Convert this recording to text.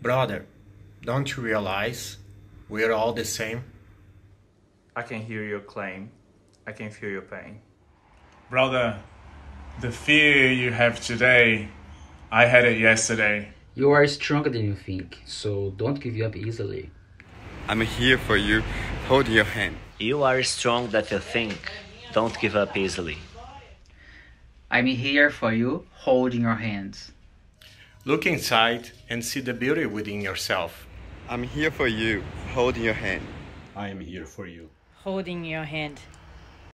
Brother, don't you realize we're all the same? I can hear your claim. I can feel your pain. Brother, the fear you have today, I had it yesterday. You are stronger than you think, so don't give up easily. I'm here for you. Hold your hand. You are stronger than you think. Don't give up easily. I'm here for you, holding your hands. Look inside and see the beauty within yourself. I'm here for you, holding your hand. I am here for you, holding your hand.